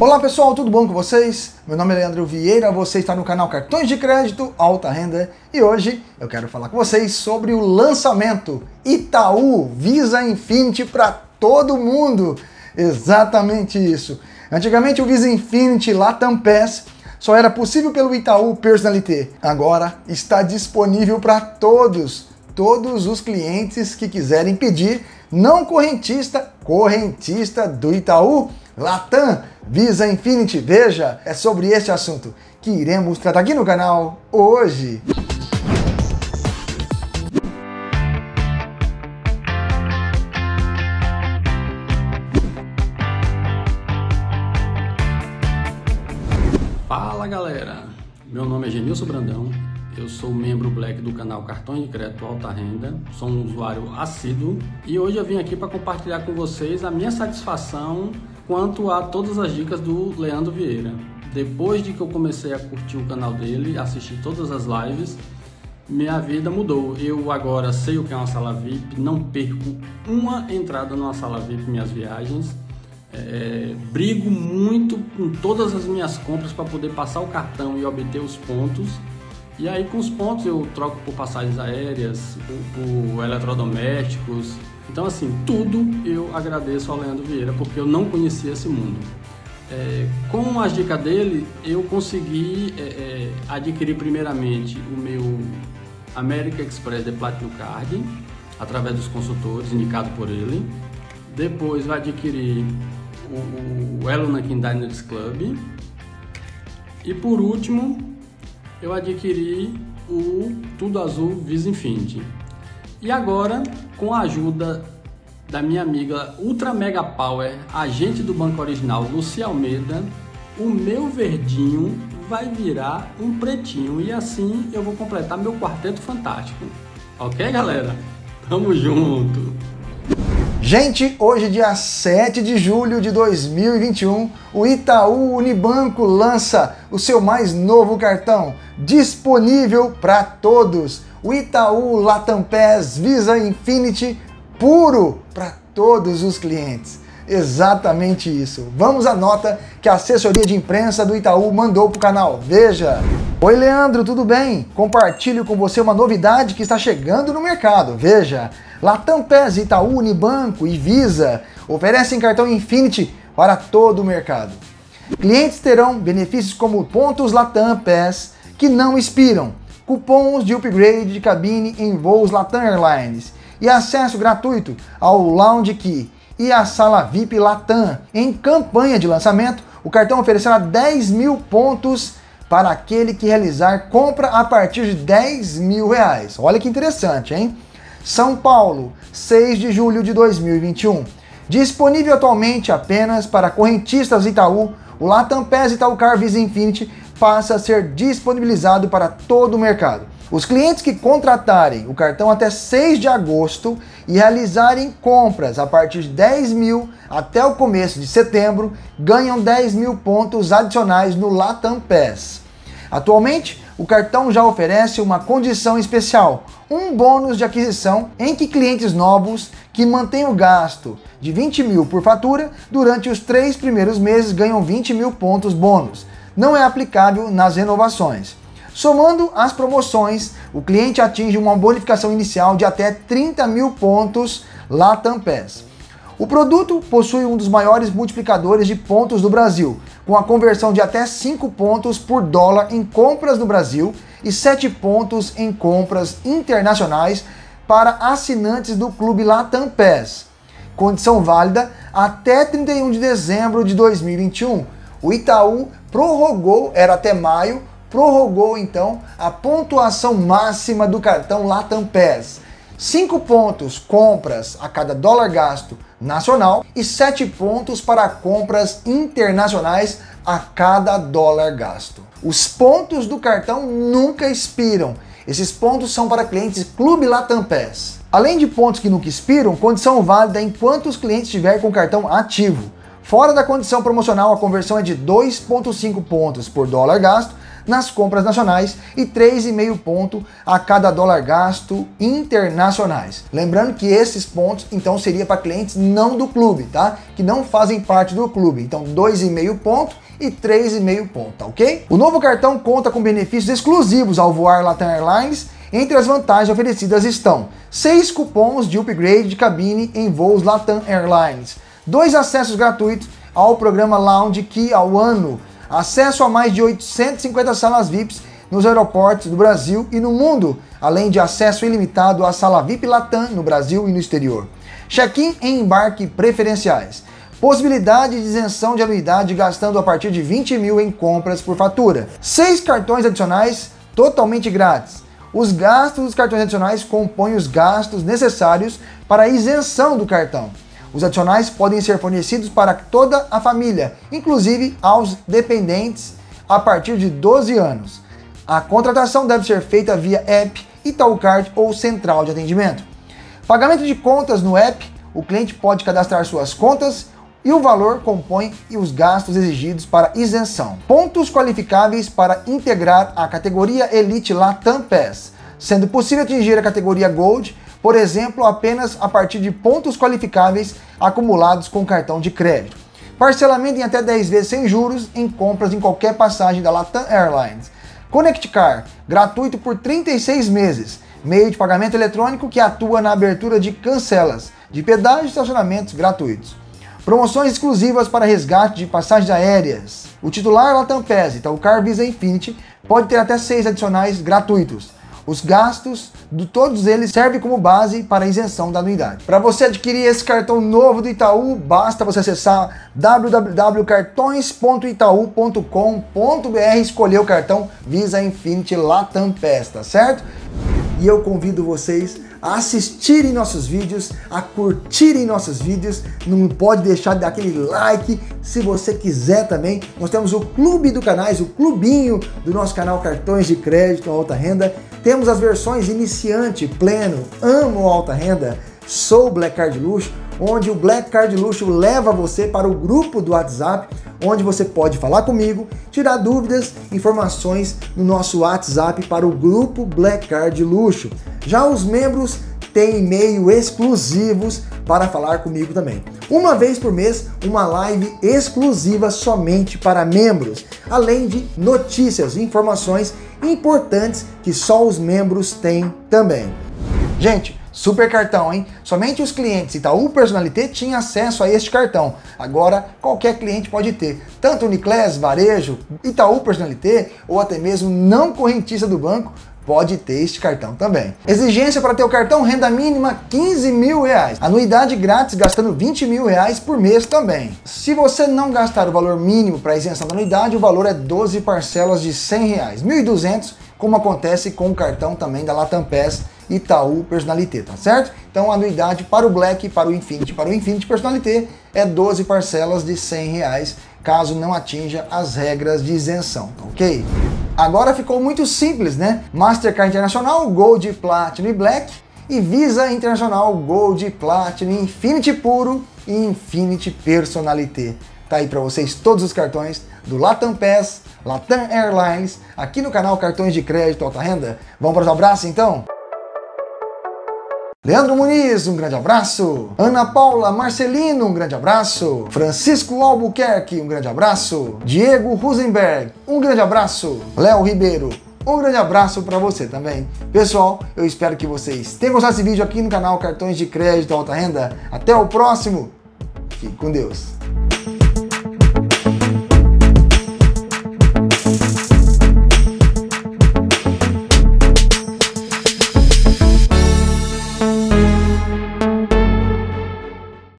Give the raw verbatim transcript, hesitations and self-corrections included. Olá pessoal, tudo bom com vocês? Meu nome é Leandro Vieira, você está no canal Cartões de Crédito Alta Renda e hoje eu quero falar com vocês sobre o lançamento Itaú Visa Infinite para todo mundo. Exatamente isso. Antigamente o Visa Infinite Latam Pass só era possível pelo Itaú Personalité. Agora está disponível para todos, todos os clientes que quiserem pedir, não correntista, correntista do Itaú Latam Visa Infinite. Veja, é sobre este assunto que iremos tratar aqui no canal hoje. Fala galera, meu nome é Genilson Brandão, eu sou membro Black do canal Cartões de Crédito Alta Renda, sou um usuário assíduo e hoje eu vim aqui para compartilhar com vocês a minha satisfação quanto a todas as dicas do Leandro Vieira. Depois de que eu comecei a curtir o canal dele, assistir todas as lives, minha vida mudou. Eu agora sei o que é uma sala V I P, não perco uma entrada numa sala V I P minhas viagens, é, brigo muito com todas as minhas compras para poder passar o cartão e obter os pontos, e aí com os pontos eu troco por passagens aéreas, por, por eletrodomésticos. Então assim, tudo eu agradeço ao Leandro Vieira, porque eu não conhecia esse mundo. É, com as dicas dele, eu consegui é, é, adquirir primeiramente o meu América Express The Platinum Card, através dos consultores, indicado por ele. Depois vai adquirir o, o Elonakin Diners Club. E por último, eu adquiri o TudoAzul Visa Infinite. E agora, com a ajuda da minha amiga Ultra Mega Power, agente do Banco Original, Luci Almeida, o meu verdinho vai virar um pretinho e assim eu vou completar meu quarteto fantástico. Ok, galera? Tamo junto! Gente, hoje dia sete de julho de dois mil e vinte e um, o Itaú Unibanco lança o seu mais novo cartão, disponível para todos. O Itaú Latam Pass Visa Infinite puro para todos os clientes. Exatamente isso. Vamos à nota que a assessoria de imprensa do Itaú mandou para o canal. Veja. Oi Leandro, tudo bem? Compartilho com você uma novidade que está chegando no mercado. Veja. Latam Pass, Itaú, Unibanco e Visa oferecem cartão Infinite para todo o mercado. Clientes terão benefícios como pontos Latam Pass que não expiram, cupons de upgrade de cabine em voos Latam Airlines e acesso gratuito ao Lounge Key e à sala V I P Latam. Em campanha de lançamento, o cartão oferecerá dez mil pontos para aquele que realizar compra a partir de dez mil reais. Olha que interessante, hein? São Paulo, seis de julho de dois mil e vinte e um. Disponível atualmente apenas para correntistas Itaú, o Latam Pass Itaú Card Visa Infinite passa a ser disponibilizado para todo o mercado. Os clientes que contratarem o cartão até seis de agosto e realizarem compras a partir de dez mil até o começo de setembro ganham dez mil pontos adicionais no Latam Pass. Atualmente, o cartão já oferece uma condição especial, um bônus de aquisição em que clientes novos que mantêm o gasto de vinte mil por fatura durante os três primeiros meses ganham vinte mil pontos bônus. Não é aplicável nas renovações. Somando as promoções, o cliente atinge uma bonificação inicial de até trinta mil pontos Latam Pass. O produto possui um dos maiores multiplicadores de pontos do Brasil, com a conversão de até cinco pontos por dólar em compras no Brasil e sete pontos em compras internacionais para assinantes do Clube Latam Pass. Condição válida até trinta e um de dezembro de dois mil e vinte e um. O Itaú prorrogou, era até maio, prorrogou então a pontuação máxima do cartão Latam Pass. cinco pontos compras a cada dólar gasto nacional e sete pontos para compras internacionais a cada dólar gasto. Os pontos do cartão nunca expiram. Esses pontos são para clientes Clube Latam Pass. Além de pontos que nunca expiram, condição válida enquanto os clientes estiverem com o cartão ativo. Fora da condição promocional, a conversão é de dois vírgula cinco pontos por dólar gasto nas compras nacionais e três vírgula cinco pontos a cada dólar gasto internacionais. Lembrando que esses pontos, então, seria para clientes não do clube, tá? Que não fazem parte do clube. Então, dois vírgula cinco pontos e três vírgula cinco pontos, tá ok? O novo cartão conta com benefícios exclusivos ao voar Latam Airlines. Entre as vantagens oferecidas estão seis cupons de upgrade de cabine em voos Latam Airlines, dois acessos gratuitos ao programa Lounge Key ao ano, acesso a mais de oitocentas e cinquenta salas V I Ps nos aeroportos do Brasil e no mundo, além de acesso ilimitado à sala V I P Latam no Brasil e no exterior, check-in em embarque preferenciais, possibilidade de isenção de anuidade gastando a partir de vinte mil em compras por fatura, seis cartões adicionais totalmente grátis. Os gastos dos cartões adicionais compõem os gastos necessários para a isenção do cartão. Os adicionais podem ser fornecidos para toda a família, inclusive aos dependentes, a partir de doze anos. A contratação deve ser feita via app, Itaú Card ou central de atendimento. Pagamento de contas no app, o cliente pode cadastrar suas contas e o valor compõe os gastos exigidos para isenção. Pontos qualificáveis para integrar a categoria Elite Latam Pass, sendo possível atingir a categoria Gold, por exemplo, apenas a partir de pontos qualificáveis acumulados com cartão de crédito. Parcelamento em até dez vezes sem juros em compras em qualquer passagem da Latam Airlines. ConectCar, gratuito por trinta e seis meses. Meio de pagamento eletrônico que atua na abertura de cancelas, de pedágio e estacionamentos gratuitos. Promoções exclusivas para resgate de passagens aéreas. O titular Latam Pass, Itaú Card Visa Infinite, pode ter até seis adicionais gratuitos. Os gastos de todos eles servem como base para a isenção da anuidade. Para você adquirir esse cartão novo do Itaú, basta você acessar w w w ponto cartões ponto itaú ponto com ponto br e escolher o cartão Visa Infinite Latam Pass, tá certo? E eu convido vocês a assistirem nossos vídeos, a curtirem nossos vídeos, não pode deixar de dar aquele like se você quiser também. Nós temos o clube do canais, o clubinho do nosso canal Cartões de Crédito Alta Renda. Temos as versões iniciante, pleno, amo alta renda, sou Black Card Luxo, onde o Black Card Luxo leva você para o grupo do WhatsApp, onde você pode falar comigo, tirar dúvidas, informações no nosso WhatsApp para o grupo Black Card Luxo. Já os membros têm e-mail exclusivos para falar comigo também. Uma vez por mês, uma live exclusiva somente para membros, além de notícias e informações importantes que só os membros têm também. Gente, super cartão, hein? Somente os clientes Itaú Personalité tinham acesso a este cartão. Agora, qualquer cliente pode ter. Tanto Uniclass, Varejo, Itaú Personalité ou até mesmo não correntista do banco pode ter este cartão também. Exigência para ter o cartão renda mínima quinze mil reais. Anuidade grátis gastando vinte mil reais por mês também. Se você não gastar o valor mínimo para isenção da anuidade, o valor é doze parcelas de cem reais. mil e duzentos, como acontece com o cartão também da Latam Pass Itaú Personalité, tá certo? Então a anuidade para o Black, para o Infinite, para o Infinite Personalité é doze parcelas de cem reais, caso não atinja as regras de isenção, ok? Agora ficou muito simples, né? Mastercard Internacional, Gold, Platinum e Black e Visa Internacional, Gold, Platinum, Infinite Puro e Infinite Personalité. Tá aí para vocês todos os cartões do Latam Pass, Latam Airlines, aqui no canal Cartões de Crédito Alta Renda. Vamos para os abraços então? Leandro Muniz, um grande abraço. Ana Paula Marcelino, um grande abraço. Francisco Albuquerque, um grande abraço. Diego Rosenberg, um grande abraço. Léo Ribeiro, um grande abraço para você também. Pessoal, eu espero que vocês tenham gostado desse vídeo aqui no canal Cartões de Crédito Alta Renda. Até o próximo. Fique com Deus.